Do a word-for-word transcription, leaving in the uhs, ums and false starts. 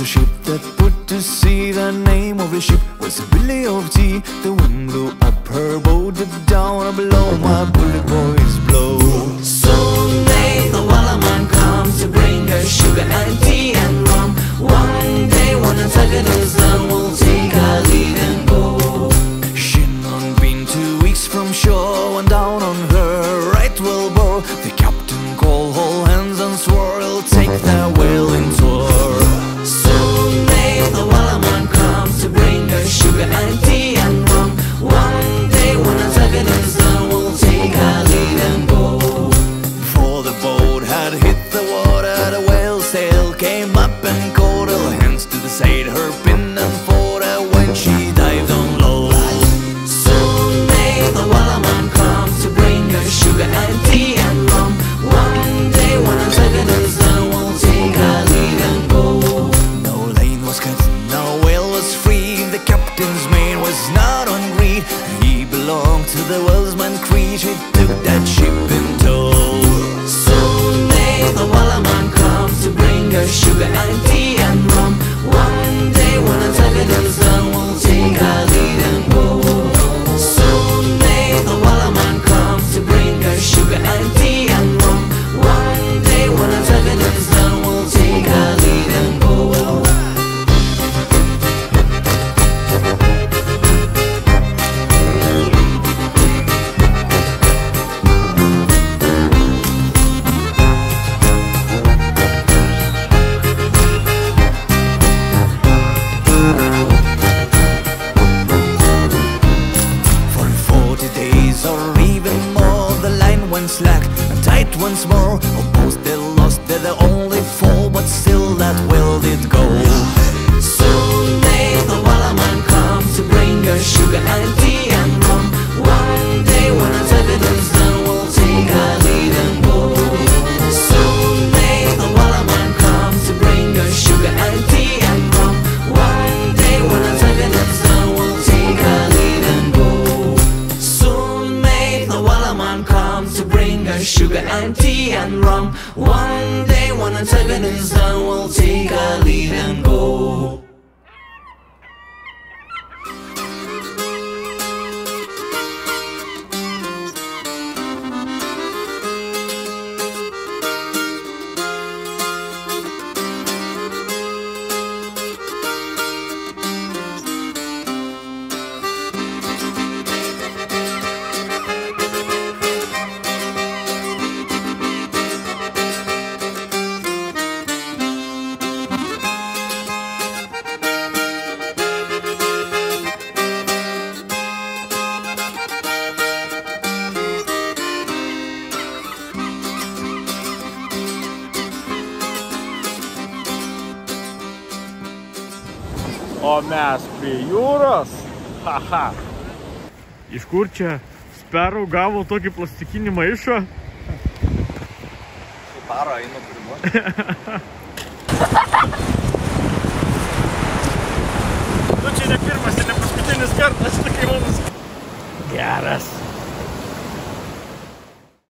was a ship that put to sea. The name of the ship was the Billy of Tea. The wind blew up her boat, the down or below my bullet boys blow. Someday the Wellerman comes to bring her sugar and tea and rum. One day when the Tucker's done, we'll take our lead and go. She'd not been two weeks from shore when down on her right whale bore. The captain called all hands and swore he'll take their whale in tow. Came up and caught her hands to the side, her pin and for her when she dived down low. Someday the Wellerman comes to bring her sugar and tea and rum. One day when the Tucker's done, we'll take our lead and go. No lane was cut, no whale was free. The captain's mate was not on greed. He belonged to the Wellerman creed. She took that ship in tow. Someday the Wellerman comes to bring sugar and tea and rum. One day when the Tucker's done, we'll take our lead and go. Someday the Wellerman comes to bring us sugar and tea and rum. One day when the Tucker's done, we'll take our lead and go. Or even more, the line went slack and tight once more. Opposed, they lost, they're the only four, but still that will did go. Someday the Wellerman comes to bring us sugar and tea and rum. One day when the Tucker's done, we'll take our lead and go. Someday the Wellerman comes to bring us sugar and tea and rum. One day when the Tucker's done, we'll take our lead and go. To bring us sugar and tea and rum. One day when the tugging is done, we'll take our lead and go. O mes prie jūros, haha. Iš kur čia Sparrow gavo tokį plastikinį maišą? Su paro einu pirmuoti. Tu čia ne pirmas ir ne paskutinis kartas, kai mums geras.